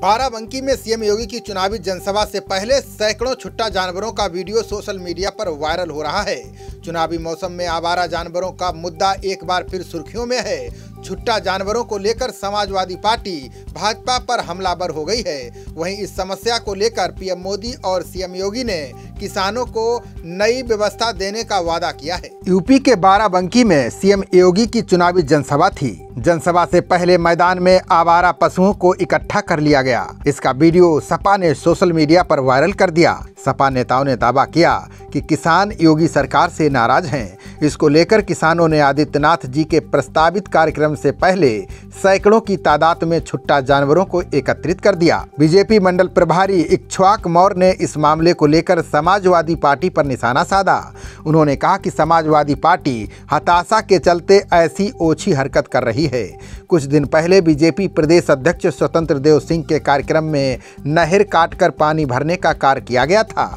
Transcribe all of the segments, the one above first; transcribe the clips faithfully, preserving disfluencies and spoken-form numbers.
बाराबंकी में सीएम योगी की चुनावी जनसभा से पहले सैकड़ों छुट्टा जानवरों का वीडियो सोशल मीडिया पर वायरल हो रहा है। चुनावी मौसम में आवारा जानवरों का मुद्दा एक बार फिर सुर्खियों में है। छुट्टा जानवरों को लेकर समाजवादी पार्टी भाजपा पर हमलावर हो गई है। वहीं इस समस्या को लेकर पीएम मोदी और सीएम योगी ने किसानों को नई व्यवस्था देने का वादा किया है। यूपी के बाराबंकी में सीएम योगी की चुनावी जनसभा थी। जनसभा से पहले मैदान में आवारा पशुओं को इकट्ठा कर लिया गया। इसका वीडियो सपा ने सोशल मीडिया पर वायरल कर दिया। सपा नेताओं ने दावा किया कि किसान योगी सरकार से नाराज हैं। इसको लेकर किसानों ने आदित्यनाथ जी के प्रस्तावित कार्यक्रम से पहले सैकड़ों की तादाद में छुट्टा जानवरों को एकत्रित कर दिया। बीजेपी मंडल प्रभारी इक्ष्वाक मौर्य ने इस मामले को लेकर समाजवादी पार्टी पर निशाना साधा। उन्होंने कहा कि समाजवादी पार्टी हताशा के चलते ऐसी ओछी हरकत कर रही है। कुछ दिन पहले बीजेपी प्रदेश अध्यक्ष स्वतंत्र देव सिंह के कार्यक्रम में नहर काटकर पानी भरने का कार्य किया गया था।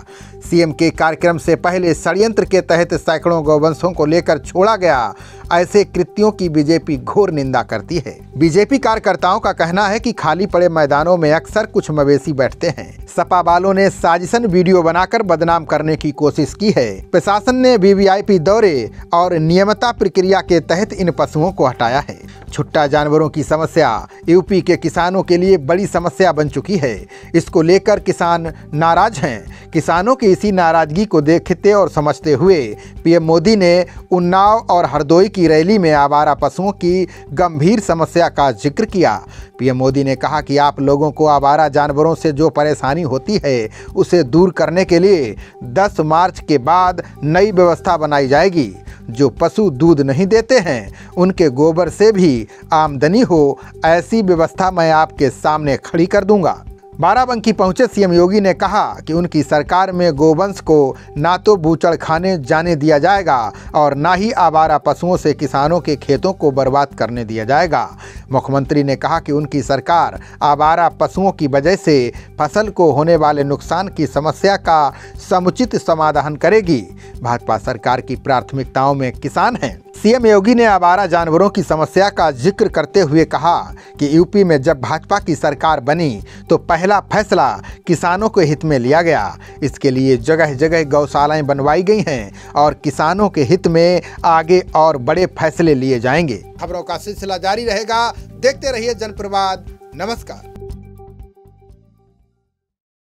सीएम के कार्यक्रम से पहले षड्यंत्र के तहत सैकड़ों गौवंशों को लेकर छोड़ा गया। ऐसे कृत्यों की बीजेपी घोर निंदा करती है। बीजेपी कार्यकर्ताओं का कहना है कि खाली पड़े मैदानों में अक्सर कुछ मवेशी बैठते हैं। सपा वालों ने साजिशन वीडियो बनाकर बदनाम करने की कोशिश की है। प्रशासन ने वीवीआईपी दौरे और नियमता प्रक्रिया के तहत इन पशुओं को हटाया है। छुट्टा जानवरों की समस्या यूपी के किसानों के लिए बड़ी समस्या बन चुकी है। इसको लेकर किसान नाराज हैं। किसानों की इसी नाराजगी को देखते और समझते हुए पीएम मोदी ने उन्नाव और हरदोई की रैली में आवारा पशुओं की गंभीर समस्या का जिक्र किया। पीएम मोदी ने कहा कि आप लोगों को आवारा जानवरों से जो परेशानी होती है उसे दूर करने के लिए दस मार्च के बाद नई व्यवस्था बनाई जाएगी। जो पशु दूध नहीं देते हैं उनके गोबर से भी आमदनी हो, ऐसी व्यवस्था मैं आपके सामने खड़ी कर दूंगा। बाराबंकी पहुंचे सीएम योगी ने कहा कि उनकी सरकार में गोवंश को ना तो बूचड़ खाने जाने दिया जाएगा और ना ही आवारा पशुओं से किसानों के खेतों को बर्बाद करने दिया जाएगा। मुख्यमंत्री ने कहा कि उनकी सरकार आवारा पशुओं की वजह से फसल को होने वाले नुकसान की समस्या का समुचित समाधान करेगी। भाजपा सरकार की प्राथमिकताओं में किसान हैं। सीएम योगी ने आवारा जानवरों की समस्या का जिक्र करते हुए कहा कि यूपी में जब भाजपा की सरकार बनी तो पहला फैसला किसानों के हित में लिया गया। इसके लिए जगह जगह गौशालाएं बनवाई गई हैं और किसानों के हित में आगे और बड़े फैसले लिए जाएंगे। खबरों का सिलसिला जारी रहेगा। देखते रहिए जनप्रवाद। नमस्कार।